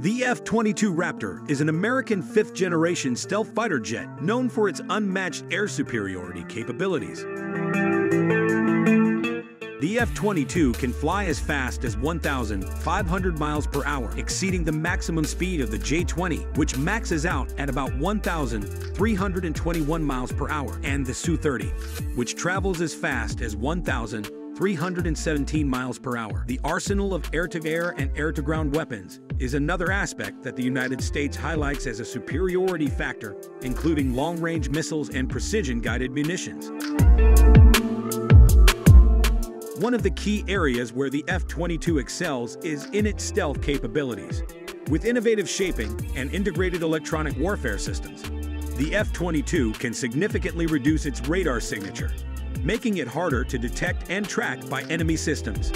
The F-22 Raptor is an American fifth-generation stealth fighter jet known for its unmatched air superiority capabilities. The F-22 can fly as fast as 1,500 miles per hour, exceeding the maximum speed of the J-20, which maxes out at about 1,321 miles per hour, and the Su-30, which travels as fast as 1,317 miles per hour. The arsenal of air-to-air and air-to-ground weapons is another aspect that the United States highlights as a superiority factor, including long-range missiles and precision-guided munitions. One of the key areas where the F-22 excels is in its stealth capabilities. With innovative shaping and integrated electronic warfare systems, the F-22 can significantly reduce its radar signature, making it harder to detect and track by enemy systems.